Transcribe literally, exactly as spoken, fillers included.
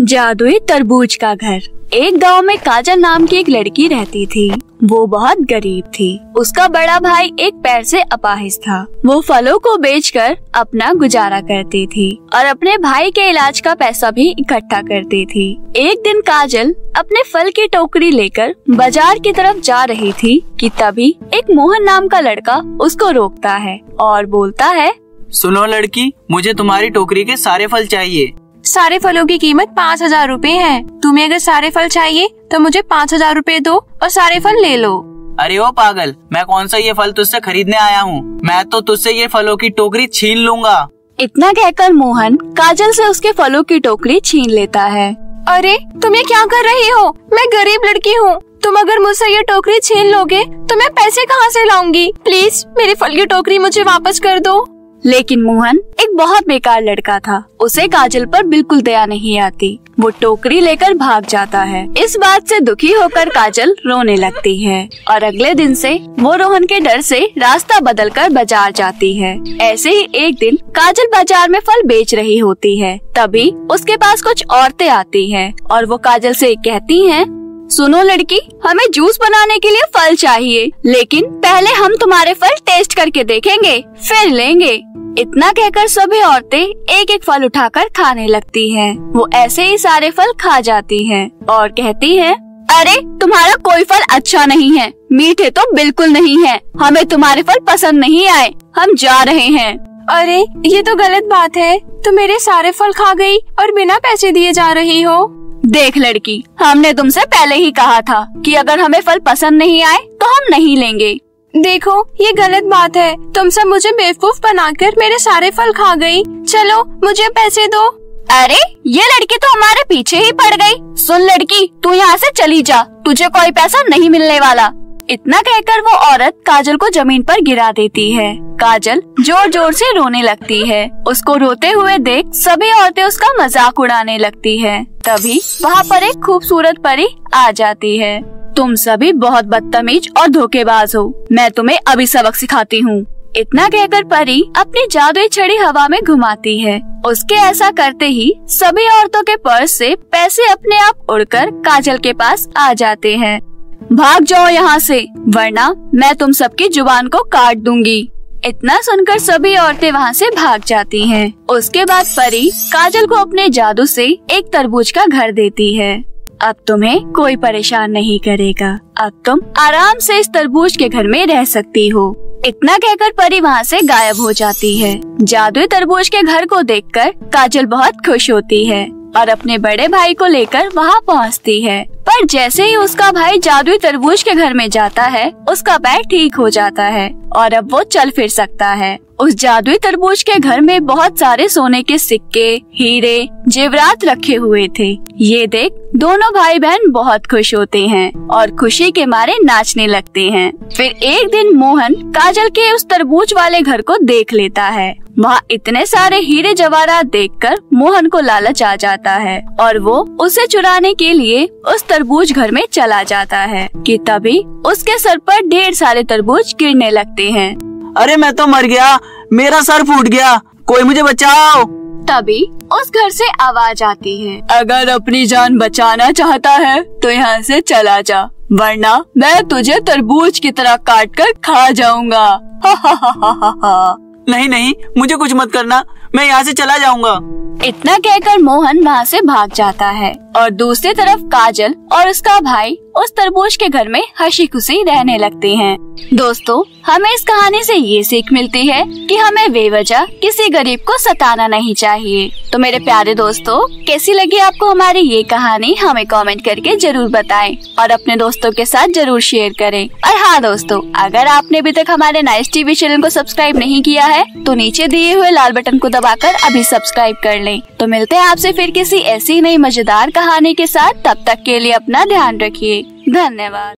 जादुई तरबूज का घर। एक गांव में काजल नाम की एक लड़की रहती थी। वो बहुत गरीब थी। उसका बड़ा भाई एक पैर से अपाहिज था। वो फलों को बेचकर अपना गुजारा करती थी और अपने भाई के इलाज का पैसा भी इकट्ठा करती थी। एक दिन काजल अपने फल की टोकरी लेकर बाजार की तरफ जा रही थी कि तभी एक मोहन नाम का लड़का उसको रोकता है और बोलता है, सुनो लड़की, मुझे तुम्हारी टोकरी के सारे फल चाहिए। सारे फलों की कीमत पाँच हजार रूपए है। तुम्हें अगर सारे फल चाहिए तो मुझे पाँच हजार रूपए दो और सारे फल ले लो। अरे ओ पागल, मैं कौन सा ये फल तुझसे खरीदने आया हूँ, मैं तो तुझसे ये फलों की टोकरी छीन लूँगा। इतना कहकर मोहन काजल से उसके फलों की टोकरी छीन लेता है। अरे तुम ये क्या कर रही हो, मैं गरीब लड़की हूँ, तुम अगर मुझसे ये टोकरी छीन लोगे तो मैं पैसे कहाँ से लाऊंगी। प्लीज मेरे फल की टोकरी मुझे वापस कर दो। लेकिन मोहन एक बहुत बेकार लड़का था। उसे काजल पर बिल्कुल दया नहीं आती। वो टोकरी लेकर भाग जाता है। इस बात से दुखी होकर काजल रोने लगती है और अगले दिन से वो रोहन के डर से रास्ता बदलकर बाजार जाती है। ऐसे ही एक दिन काजल बाजार में फल बेच रही होती है। तभी उसके पास कुछ औरतें आती हैं और वो काजल से कहती हैं, सुनो लड़की, हमें जूस बनाने के लिए फल चाहिए, लेकिन पहले हम तुम्हारे फल टेस्ट करके देखेंगे फिर लेंगे। इतना कहकर सभी औरतें एक एक फल उठाकर खाने लगती हैं। वो ऐसे ही सारे फल खा जाती हैं और कहती हैं, अरे तुम्हारा कोई फल अच्छा नहीं है, मीठे तो बिल्कुल नहीं है, हमें तुम्हारे फल पसंद नहीं आए, हम जा रहे हैं। अरे ये तो गलत बात है, तुम मेरे सारे फल खा गई और बिना पैसे दिए जा रही हो। देख लड़की, हमने तुमसे पहले ही कहा था कि अगर हमें फल पसंद नहीं आए तो हम नहीं लेंगे। देखो ये गलत बात है, तुम सब मुझे बेवकूफ बनाकर मेरे सारे फल खा गई, चलो मुझे पैसे दो। अरे ये लड़की तो हमारे पीछे ही पड़ गई। सुन लड़की, तू यहाँ से चली जा, तुझे कोई पैसा नहीं मिलने वाला। इतना कहकर वो औरत काजल को जमीन पर गिरा देती है। काजल जोर जोर से रोने लगती है। उसको रोते हुए देख सभी औरतें उसका मजाक उड़ाने लगती है। तभी वहाँ पर एक खूबसूरत परी आ जाती है। तुम सभी बहुत बदतमीज और धोखेबाज हो, मैं तुम्हें अभी सबक सिखाती हूँ। इतना कहकर परी अपनी जादुई छड़ी हवा में घुमाती है। उसके ऐसा करते ही सभी औरतों के पर्स से पैसे अपने आप उड़कर काजल के पास आ जाते हैं। भाग जाओ यहाँ से, वरना मैं तुम सबकी जुबान को काट दूंगी। इतना सुनकर सभी औरतें वहाँ से भाग जाती हैं। उसके बाद परी काजल को अपने जादू से एक तरबूज का घर देती है। अब तुम्हें कोई परेशान नहीं करेगा, अब तुम आराम से इस तरबूज के घर में रह सकती हो। इतना कहकर परी वहाँ से गायब हो जाती है। जादुई तरबूज के घर को देखकर काजल बहुत खुश होती है और अपने बड़े भाई को लेकर वहाँ पहुँचती है। पर जैसे ही उसका भाई जादुई तरबूज के घर में जाता है, उसका पैर ठीक हो जाता है और अब वो चल फिर सकता है। उस जादुई तरबूज के घर में बहुत सारे सोने के सिक्के, हीरे, जेवरात रखे हुए थे। ये देख दोनों भाई बहन बहुत खुश होते हैं और खुशी के मारे नाचने लगते हैं। फिर एक दिन मोहन काजल के उस तरबूज वाले घर को देख लेता है। वहाँ इतने सारे हीरे जवाहरात देखकर मोहन को लालच आ जाता है और वो उसे चुराने के लिए उस तरबूज घर में चला जाता है कि तभी उसके सर पर ढेर सारे तरबूज गिरने लगते हैं। अरे मैं तो मर गया, मेरा सर फूट गया, कोई मुझे बचाओ। तभी उस घर से आवाज आती है, अगर अपनी जान बचाना चाहता है तो यहाँ से चला जा, वरना मैं तुझे तरबूज की तरह काट कर खा जाऊंगा। हा हा हा हा हा हा। नहीं नहीं, मुझे कुछ मत करना, मैं यहाँ से चला जाऊंगा। इतना कहकर मोहन वहाँ से भाग जाता है और दूसरी तरफ काजल और उसका भाई उस तरबूज के घर में हंसी खुशी रहने लगते हैं। दोस्तों, हमें इस कहानी से ये सीख मिलती है कि हमें बेवजह किसी गरीब को सताना नहीं चाहिए। तो मेरे प्यारे दोस्तों, कैसी लगी आपको हमारी ये कहानी, हमें कमेंट करके जरूर बताएं और अपने दोस्तों के साथ जरूर शेयर करें। और हाँ दोस्तों, अगर आपने अभी तक हमारे नाइस टीवी चैनल को सब्सक्राइब नहीं किया है तो नीचे दिए हुए लाल बटन को दबाकर अभी सब्सक्राइब कर लें। तो मिलते हैं आपसे फिर किसी ऐसी नई मजेदार कहानी के साथ, तब तक के लिए अपना ध्यान रखिए। धन्यवाद।